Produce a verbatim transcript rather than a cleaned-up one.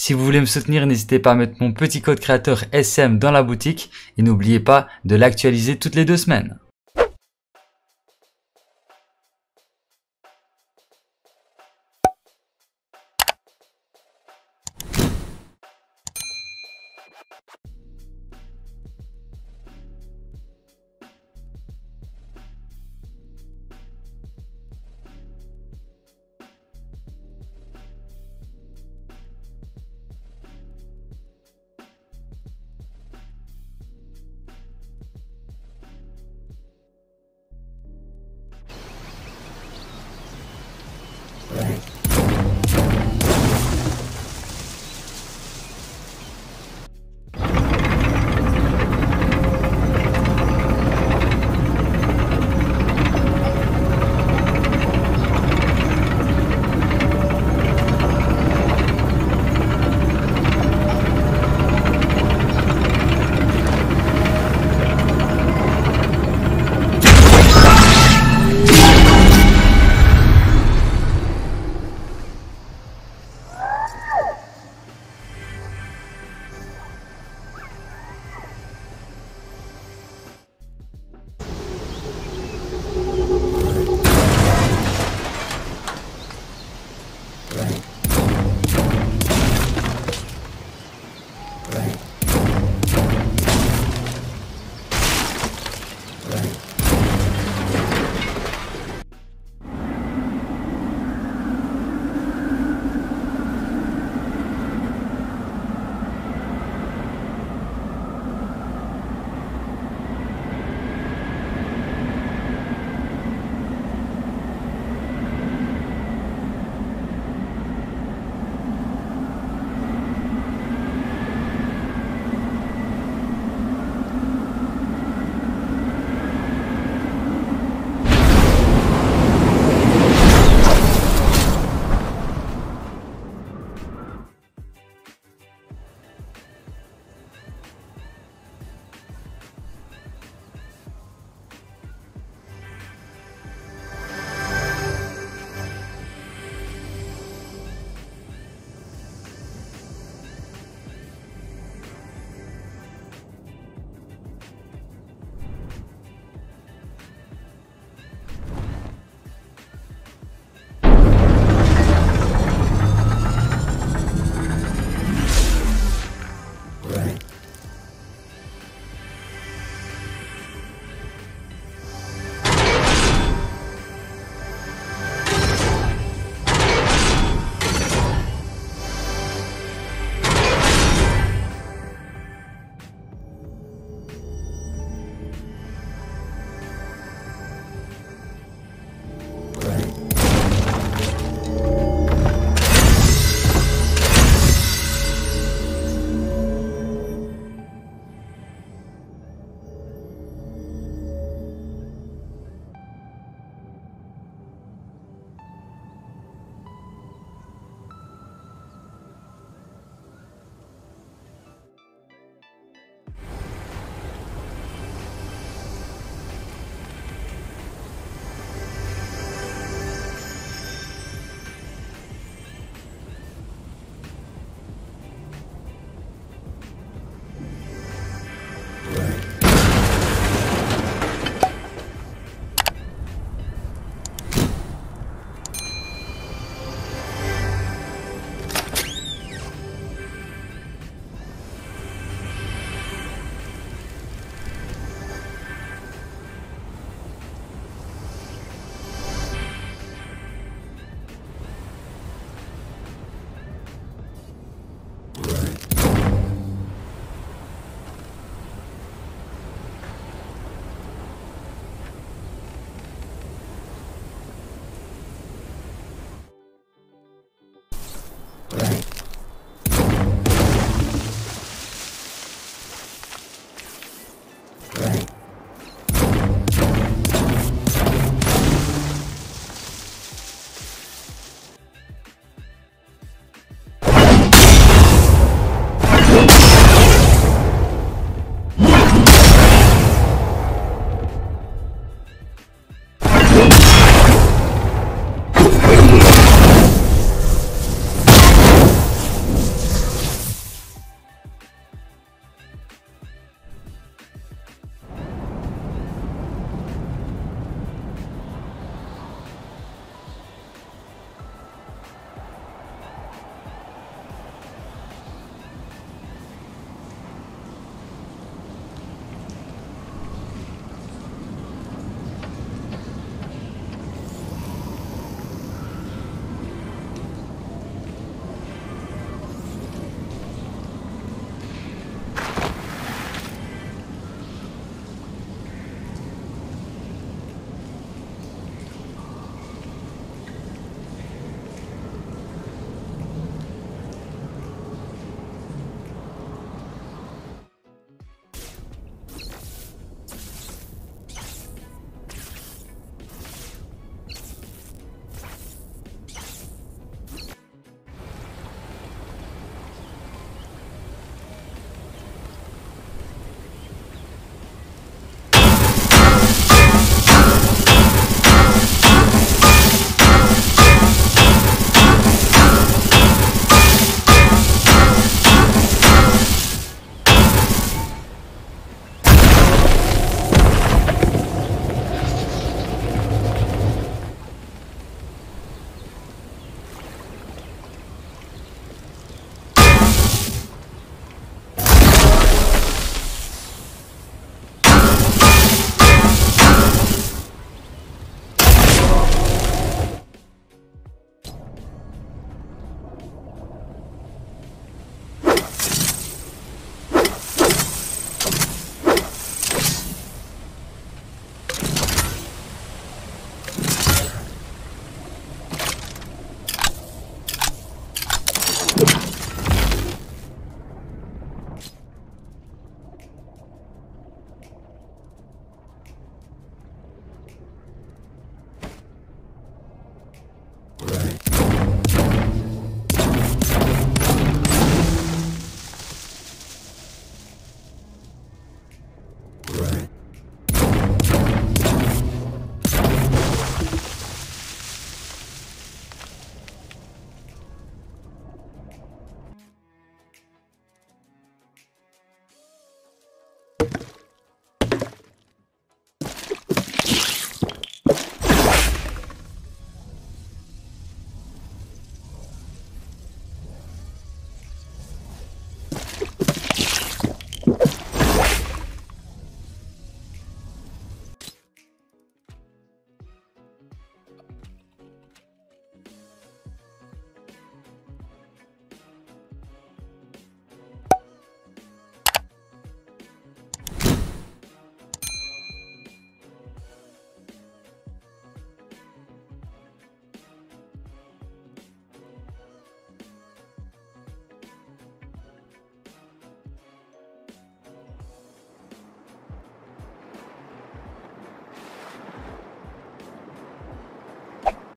Si vous voulez me soutenir, n'hésitez pas à mettre mon petit code créateur S C M dans la boutique et n'oubliez pas de l'actualiser toutes les deux semaines.